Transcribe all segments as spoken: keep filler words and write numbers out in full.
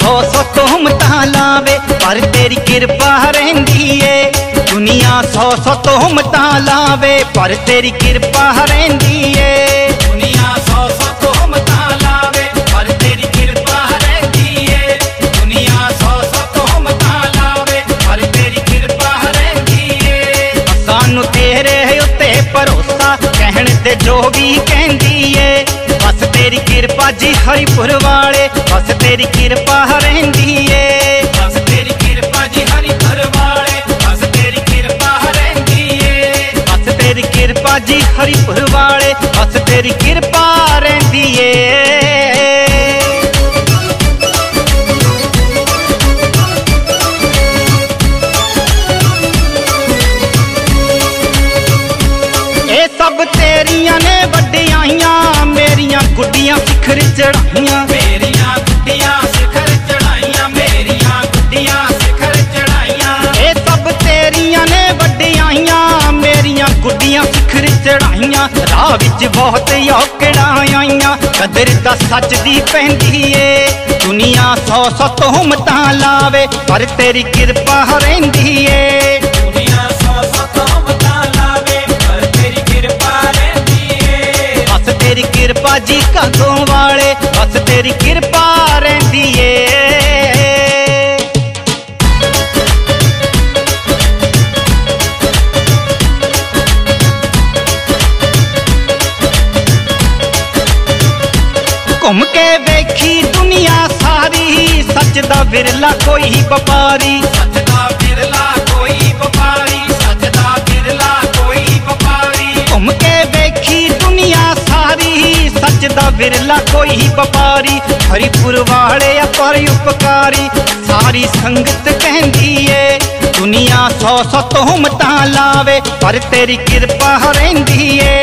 सौ सौ तुम तालावे पर तेरी कृपा रहंदी है। दुनिया सौ सौ तुम तालावे पर तेरी कृपा रहंदी है। दुनिया सौ सौ तुम तालावे पर तेरी कृपा रहंदी है। दुनिया सौ सौ तुम तालावे पर तेरी कृपा रहंदी है। सानू तेरे उत्ते भरोसा कहण ते जो भी कहंदी है। बस तेरी कृपा जी हरिपुर वाले बस तेरी कृपा रहंदी है। बस तेरी कृपा जी हरिपुर वाले बस तेरी कृपा रहंदी है। बस तेरी कृपा जी हरिपुर वाले बस तेरी कृपा रहंदी है। राह विच बहुत औकड़ा आईया कदर दा सच दी पैंदी है। दुनिया सौ सौ तोहमता लावे पर तेरी कृपा रहंदी है। दुनिया सौ सौ तोहमता लावे पर तेरी कृपा रहंदी है। बस तेरी कृपा जी कागों वाले बस तेरी कृपा रहंदी है। घूम के देखी दुनिया सारी सचदा बिरला कोई व्यापारी। सचदा बिरला कोई व्यापारी। सचदा बिरला कोई व्यापारी। घूम के देखी दुनिया सारी सचदा बिरला कोई व्यापारी। हरिपुर वाले पर उपकारी सारी संगत कहंदी है। दुनिया सौ सौ तोहमता लावे पर तेरी कृपा रहंदी है।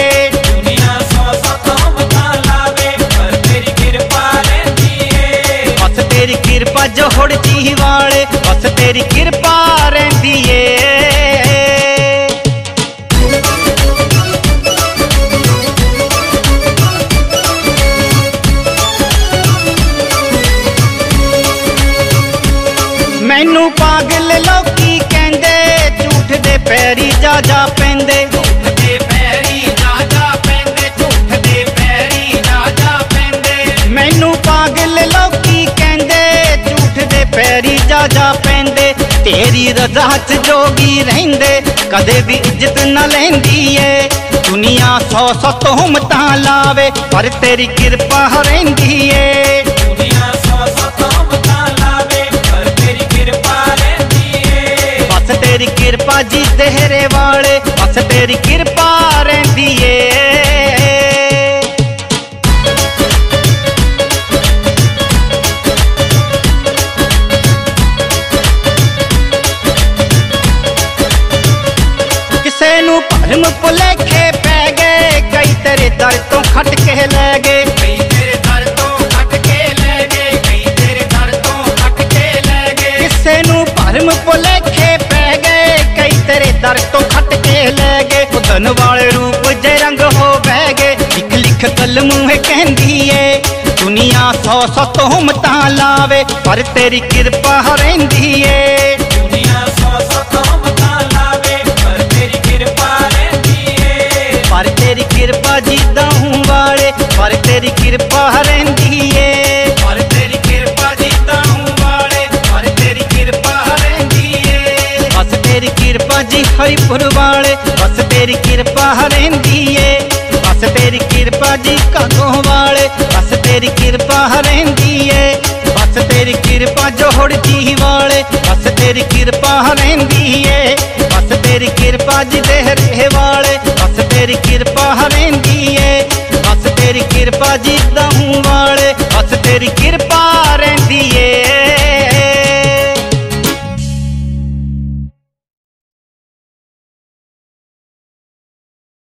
तेरी कृपा जोड़ जी वाले बस तेरी कृपा रहंदी है। मैनू पागल लोकी कहंदे झूठ दे पैरी जा जा पैंदे। मैनू पागल लोकी कहंदे झूठ दे पैरी जा जा पैंदे। तेरी रजा च जोगी रहंदे कदे भी इज्जत ना लैंदी है। दुनिया सौ सौ तोहमता लावे पर तेरी कृपा रहंदी है। दुनिया सौ सौ तोहमता लावे पर तेरी कृपा रहंदी है। बस तेरी कृपा जी देहरे वाले बस तेरी कृपा रहंदी है। भरम भुलेखे पै गए कई तेरे दर तो खट के लै गए। कई तेरे दर तो खट के लै गए। कई तेरे दर तो खट के लै गए। किसे नू भरम भुलेखे पै गए कई तेरे दर तो खट के लै गए। उधन वाले रूप जे रंग हो बह गए लिख लिख कलम है कहंदी है। दुनिया सौ सौ तोहमता लावे पर तेरी कृपा रहंदी है। दुनिया सौ सौ तोहमता लावे पर तेरी कृपा पर तेरी कृपा जी दाहूं वाले पर तेरी कृपा रहंदी है। पर तेरी कृपा जी दाहूं वाले पर तेरी कृपा रहंदी है। बस तेरी कृपा जी हरिपुर वाले बस तेरी कृपा रहंदी है। बस तेरी कृपा जी कागों वाले बस तेरी कृपा रहंदी है। बस तेरी कृपा जोड़ जी वाले बस तेरी कृपा रहंदी है। बस तेरी कृपा जी देहरे वाले बस तेरी कृपा रहंदी है। बस तेरी कृपा जी दाहूं वाले बस तेरी कृपा